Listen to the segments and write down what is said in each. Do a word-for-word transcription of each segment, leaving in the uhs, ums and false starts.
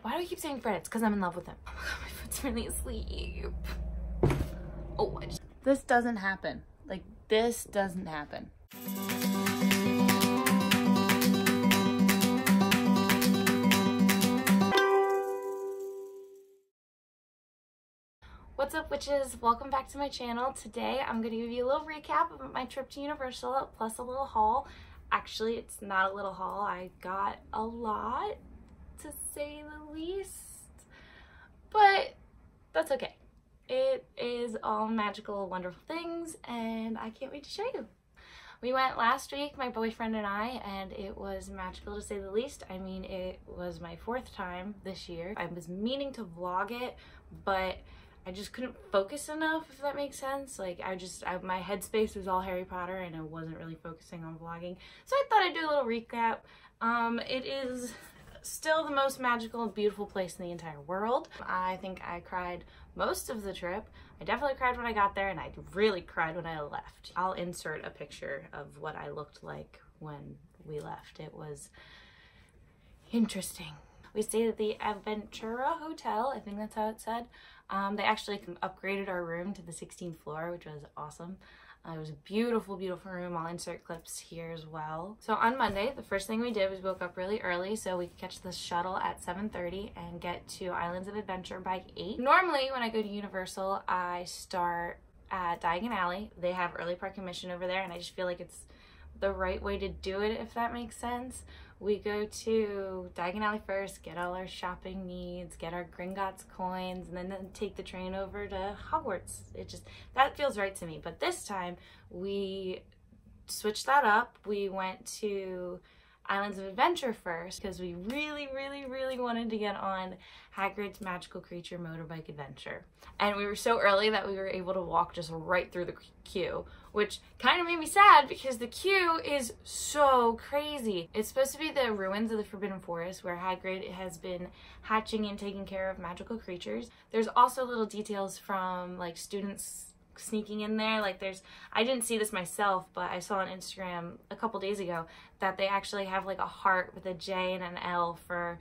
Fred. Why do I keep saying Fred? It's because I'm in love with him. Oh my god, my foot's really asleep. Oh, I just... This doesn't happen. Like, this doesn't happen. What's up, witches? Welcome back to my channel. Today, I'm going to give you a little recap of my trip to Universal, plus a little haul. Actually, it's not a little haul. I got a lot, to say the least, but that's okay. It is all magical, wonderful things, and I can't wait to show you. We went last week, my boyfriend and I, and it was magical to say the least. I mean, it was my fourth time this year. I was meaning to vlog it, but I just couldn't focus enough, if that makes sense. Like, I just, I, my headspace was all Harry Potter, and I wasn't really focusing on vlogging. So I thought I'd do a little recap. Um, it is still the most magical and beautiful place in the entire world. I think I cried most of the trip. I definitely cried when I got there, and I really cried when I left. I'll insert a picture of what I looked like when we left. It was interesting. We stayed at the Aventura Hotel, I think that's how it said. Um, they actually upgraded our room to the sixteenth floor, which was awesome. Uh, it was a beautiful, beautiful room. I'll insert clips here as well. So on Monday, the first thing we did was woke up really early so we could catch the shuttle at seven thirty and get to Islands of Adventure by eight. Normally, when I go to Universal, I start at Diagon Alley. They have early park admission over there, and I just feel like it's the right way to do it, if that makes sense. We go to Diagon Alley first, get all our shopping needs, get our Gringotts coins, and then take the train over to Hogwarts. It just, that feels right to me. But this time, we switched that up. We went to Islands of Adventure first because we really, really, really wanted to get on Hagrid's Magical Creature Motorbike Adventure. And we were so early that we were able to walk just right through the queue, which kind of made me sad because the queue is so crazy. It's supposed to be the ruins of the Forbidden Forest where Hagrid has been hatching and taking care of magical creatures. There's also little details from like students sneaking in there, like there's, I didn't see this myself, but I saw on Instagram a couple days ago that they actually have like a heart with a J and an L for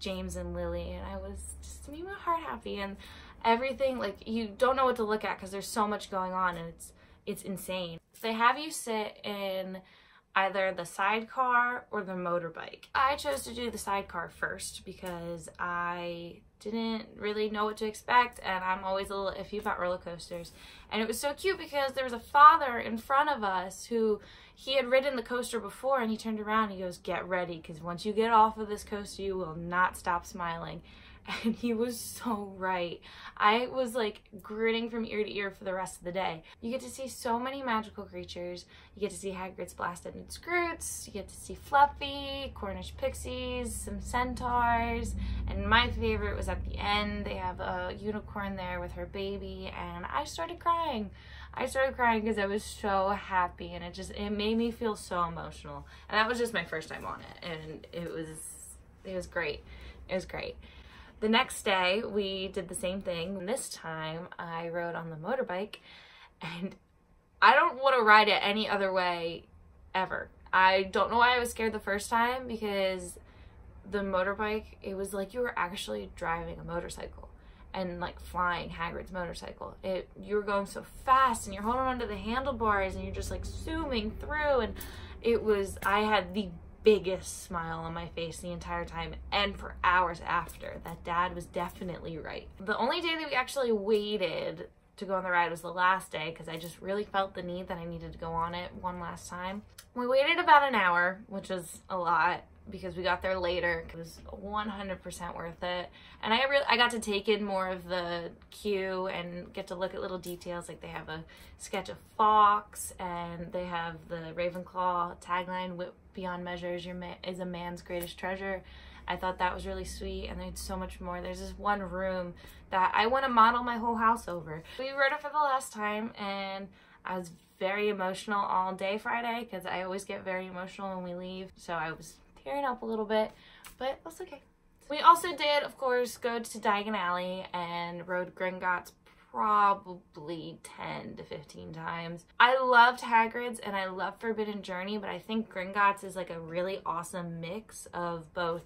James and Lily, and I was just, made my heart happy. And everything, like, you don't know what to look at because there's so much going on, and it's it's insane. They have you sit in either the sidecar or the motorbike. I chose to do the sidecar first because I didn't really know what to expect, and I'm always a little iffy about roller coasters. And it was so cute because there was a father in front of us who, he had ridden the coaster before, and he turned around and he goes, "Get ready, because once you get off of this coaster, you will not stop smiling." And he was so right. I was like grinning from ear to ear for the rest of the day. You get to see so many magical creatures. You get to see Hagrid's Blast-Ended Skrewts. You get to see Fluffy, Cornish Pixies, some centaurs. And my favorite was at the end. They have a unicorn there with her baby, and I started crying. I started crying because I was so happy, and it just, it made me feel so emotional. And that was just my first time on it, and it was, it was great. It was great. The next day, we did the same thing. This time, I rode on the motorbike, and I don't want to ride it any other way ever. I don't know why I was scared the first time, because the motorbike, it was like you were actually driving a motorcycle and like flying Hagrid's motorcycle. It, you were going so fast, and you're holding onto the handlebars, and you're just like zooming through, and it was, I had the biggest smile on my face the entire time, and for hours after that. Dad was definitely right. The only day that we actually waited to go on the ride was the last day, because I just really felt the need that I needed to go on it one last time. We waited about an hour, which was a lot because we got there later. It was one hundred percent worth it, and I really I got to take in more of the queue and get to look at little details. Like, they have a sketch of Fox, and they have the Ravenclaw tagline, "Whip beyond measure is, your ma is a man's greatest treasure." I thought that was really sweet, and they had so much more. There's this one room that I want to model my whole house over. We rode it for the last time, and I was very emotional all day Friday because I always get very emotional when we leave, so I was tearing up a little bit, but that's okay. We also did, of course, go to Diagon Alley and rode Gringotts probably ten to fifteen times. I loved Hagrid's, and I love Forbidden Journey, but I think Gringotts is like a really awesome mix of both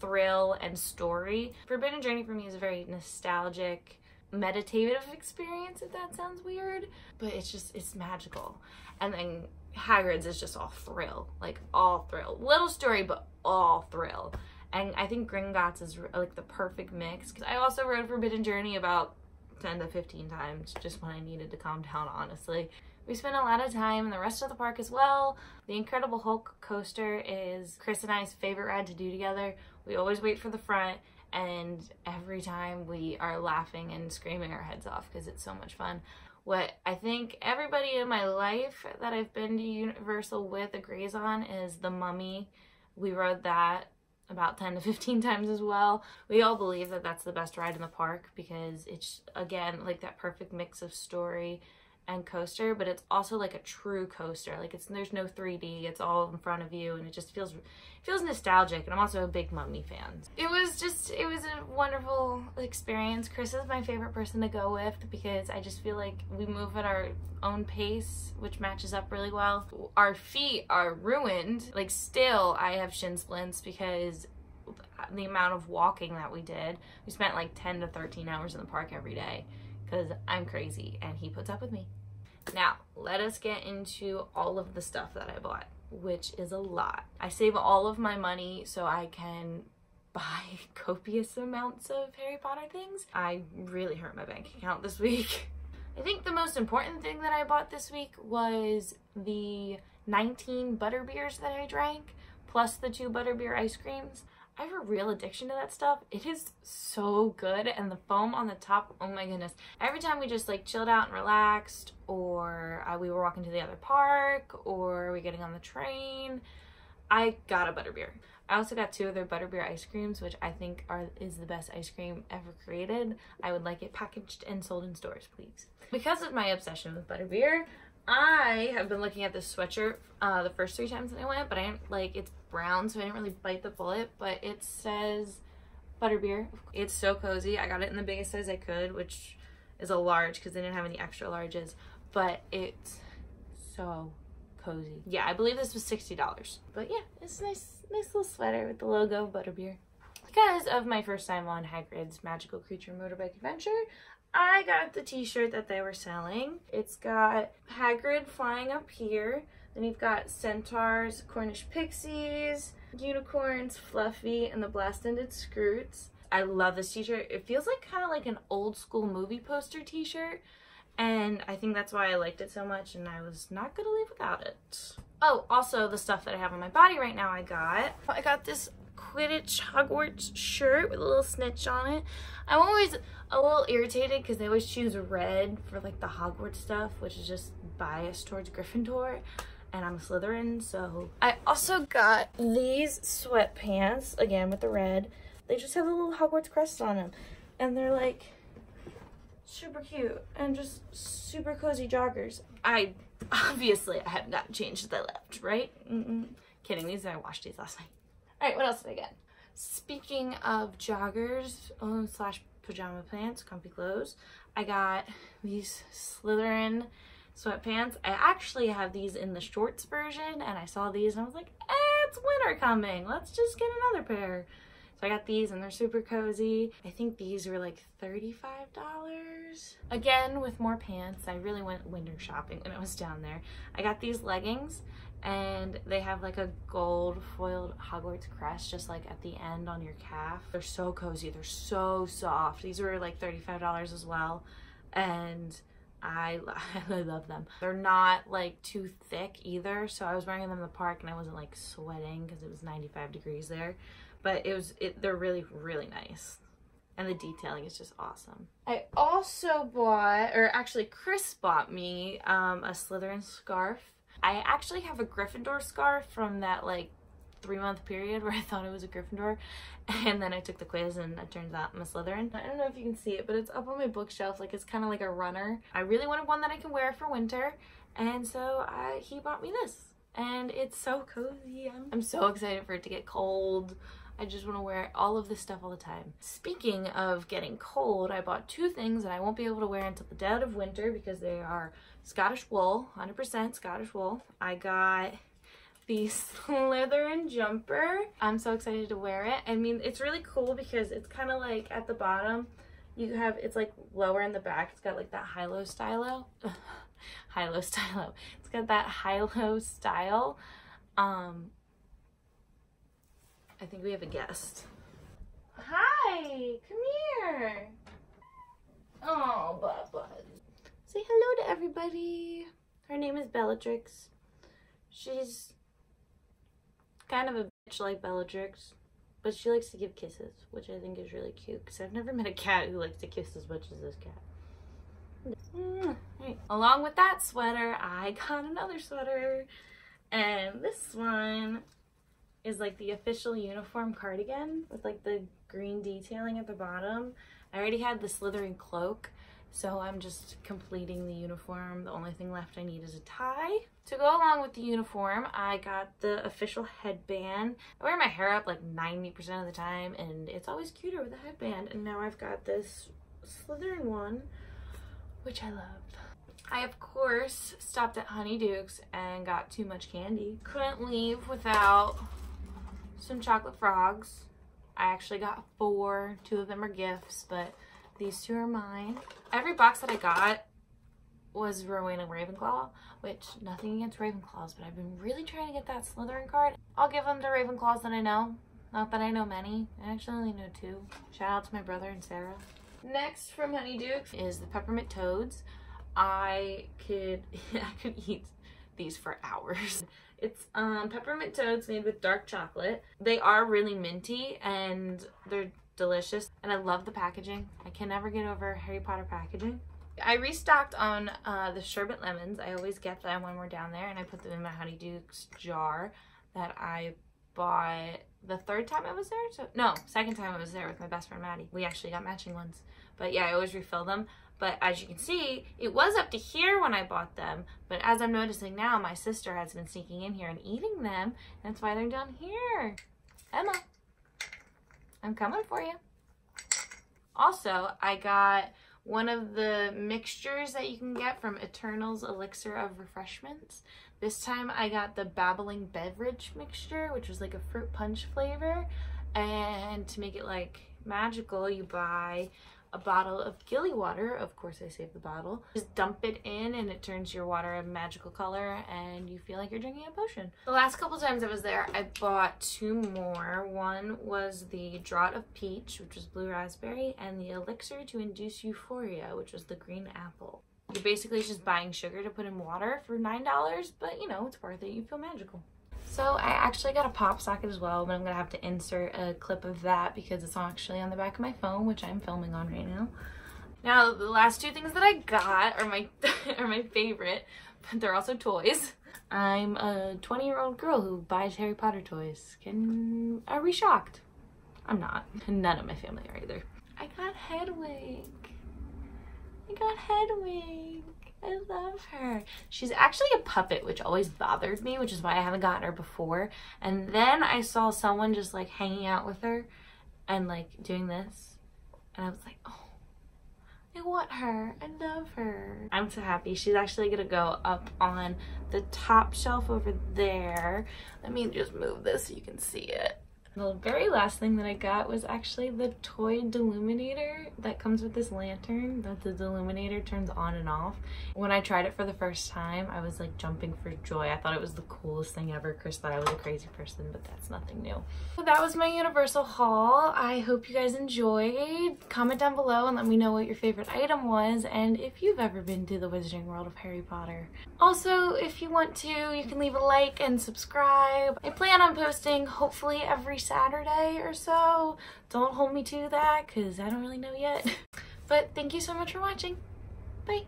thrill and story. Forbidden Journey for me is a very nostalgic, meditative experience, if that sounds weird, but it's just, it's magical. And then Hagrid's is just all thrill, like all thrill. Little story, but all thrill. And I think Gringotts is like the perfect mix, because I also rode Forbidden Journey about ten to fifteen times, just when I needed to calm down, honestly. We spent a lot of time in the rest of the park as well. The Incredible Hulk coaster is Chris and I's favorite ride to do together. We always wait for the front, and every time we are laughing and screaming our heads off because it's so much fun. What I think everybody in my life that I've been to Universal with agrees on is The Mummy. We rode that about ten to fifteen times as well. We all believe that that's the best ride in the park because it's, again, like that perfect mix of story and coaster, but it's also like a true coaster. Like it's, there's no three D, it's all in front of you, and it just feels, feels nostalgic. And I'm also a big Mummy fan. It was just, it was a wonderful experience. Chris is my favorite person to go with because I just feel like we move at our own pace, which matches up really well. Our feet are ruined. Like still, I have shin splints because the amount of walking that we did. We spent like ten to thirteen hours in the park every day because I'm crazy and he puts up with me. Now, let us get into all of the stuff that I bought, which is a lot. I save all of my money so I can buy copious amounts of Harry Potter things. I really hurt my bank account this week. I think the most important thing that I bought this week was the nineteen Butterbeers that I drank, plus the two Butterbeer ice creams. I have a real addiction to that stuff. It is so good, and the foam on the top, oh my goodness. Every time we just like chilled out and relaxed, or uh, we were walking to the other park, or we getting on the train, I got a Butterbeer. I also got two of their Butterbeer ice creams, which I think are is the best ice cream ever created. I would like it packaged and sold in stores, please. Because of my obsession with Butterbeer, I have been looking at this sweatshirt uh, the first three times that I went, but I didn't, like, it's brown, so I didn't really bite the bullet, but it says Butterbeer. It's so cozy. I got it in the biggest size I could, which is a large because they didn't have any extra larges, but it's so cozy. Yeah, I believe this was sixty dollars, but yeah, it's a nice, nice little sweater with the logo of Butterbeer. Because of my first time on Hagrid's Magical Creature Motorbike Adventure, I got the t-shirt that they were selling. It's got Hagrid flying up here, then you've got centaurs, Cornish Pixies, unicorns, Fluffy, and the Blast-Ended Skrewts. I love this t-shirt. It feels like kind of like an old school movie poster t-shirt, and I think that's why I liked it so much, and I was not gonna leave without it. Oh, also the stuff that I have on my body right now I got. I got this Quidditch Hogwarts shirt with a little snitch on it. I'm always a little irritated because they always choose red for like the Hogwarts stuff, which is just biased towards Gryffindor, and I'm a Slytherin, so. I also got these sweatpants, again with the red. They just have a little Hogwarts crest on them, and they're like super cute and just super cozy joggers. I, obviously I have not changed since I left, right? Mm-mm. Kidding, these, I washed these last night. All right, what else did I get? Speaking of joggers um, slash pajama pants, comfy clothes, I got these Slytherin sweatpants. I actually have these in the shorts version, and I saw these and I was like, eh, it's winter coming. Let's just get another pair. So I got these and they're super cozy. I think these were like thirty-five dollars. Again, with more pants, I really went winter shopping when I was down there. I got these leggings, and they have like a gold foiled Hogwarts crest just like at the end on your calf. They're so cozy, they're so soft. These were like thirty-five dollars as well, and I, I love them. They're not like too thick either, so I was wearing them in the park and I wasn't like sweating because it was ninety-five degrees there, but it was, it, they're really, really nice. And the detailing is just awesome. I also bought, or actually Chris bought me um, a Slytherin scarf. I actually have a Gryffindor scarf from that like three month period where I thought it was a Gryffindor, and then I took the quiz and it turns out I'm a Slytherin. I don't know if you can see it, but it's up on my bookshelf, like it's kind of like a runner. I really wanted one that I can wear for winter, and so I, he bought me this, and it's so cozy. I'm, I'm so excited for it to get cold. I just want to wear all of this stuff all the time. Speaking of getting cold, I bought two things that I won't be able to wear until the dead of winter because they are Scottish wool, one hundred percent Scottish wool. I got the Slytherin jumper. I'm so excited to wear it. I mean, it's really cool because it's kind of like at the bottom, you have, it's like lower in the back. It's got like that high-low stylo. high-low stylo. It's got that high-low style. Um, I think we have a guest. Hi, come here. Oh, Bubba. Say hello to everybody. Her name is Bellatrix. She's kind of a bitch like Bellatrix, but she likes to give kisses, which I think is really cute because I've never met a cat who likes to kiss as much as this cat. Mm. Right. Along with that sweater, I got another sweater, and this one is like the official uniform cardigan with like the green detailing at the bottom. I already had the Slytherin cloak, so I'm just completing the uniform. The only thing left I need is a tie. To go along with the uniform, I got the official headband. I wear my hair up like ninety percent of the time, and it's always cuter with a headband. And now I've got this Slytherin one, which I love. I, of course, stopped at Honeydukes and got too much candy. Couldn't leave without some chocolate frogs. I actually got four. Two of them are gifts, but these two are mine. Every box that I got was Rowena Ravenclaw, which nothing against Ravenclaws, but I've been really trying to get that Slytherin card. I'll give them to Ravenclaws that I know. Not that I know many. I actually only know two. Shout out to my brother and Sarah. Next from Honeydukes is the Peppermint Toads. I could I could eat these for hours. It's um, Peppermint Toads made with dark chocolate. They are really minty and they're delicious, and I love the packaging. I can never get over Harry Potter packaging. I restocked on uh, the sherbet lemons. I always get them when we're down there, and I put them in my Honeydukes jar that I bought the third time I was there. So no, second time I was there with my best friend Maddie. We actually got matching ones, but yeah, I always refill them. But as you can see, it was up to here when I bought them. But as I'm noticing now, my sister has been sneaking in here and eating them. That's why they're down here. Emma, I'm coming for you. Also, I got one of the mixtures that you can get from Eternal's Elixir of Refreshments. This time I got the Babbling Beverage mixture, which was like a fruit punch flavor. And to make it like magical, you buy a bottle of gillywater. Of course I saved the bottle. Just dump it in and it turns your water a magical color and you feel like you're drinking a potion. The last couple times I was there, I bought two more. One was the Draught of Peach, which was blue raspberry, and the Elixir to Induce Euphoria, which was the green apple. You're basically just buying sugar to put in water for nine dollars, but you know, it's worth it. You feel magical. So I actually got a pop socket as well, but I'm gonna have to insert a clip of that because it's actually on the back of my phone, which I'm filming on right now. Now, the last two things that I got are my are my favorite, but they're also toys. I'm a twenty-year-old girl who buys Harry Potter toys. Can are we shocked? I'm not. None of my family are either. I got Hedwig. I got Hedwig. I love her. She's actually a puppet, which always bothered me, which is why I haven't gotten her before. And then I saw someone just like hanging out with her and like doing this. And I was like, oh, I want her. I love her. I'm so happy. She's actually gonna go up on the top shelf over there. Let me just move this so you can see it. The very last thing that I got was actually the toy deluminator that comes with this lantern that the deluminator turns on and off. When I tried it for the first time, I was like jumping for joy. I thought it was the coolest thing ever. Chris thought I was a crazy person, but that's nothing new. So that was my Universal haul. I hope you guys enjoyed. Comment down below and let me know what your favorite item was and if you've ever been to the Wizarding World of Harry Potter. Also, if you want to, you can leave a like and subscribe. I plan on posting hopefully every Saturday or so. Don't hold me to that because I don't really know yet. But thank you so much for watching. Bye.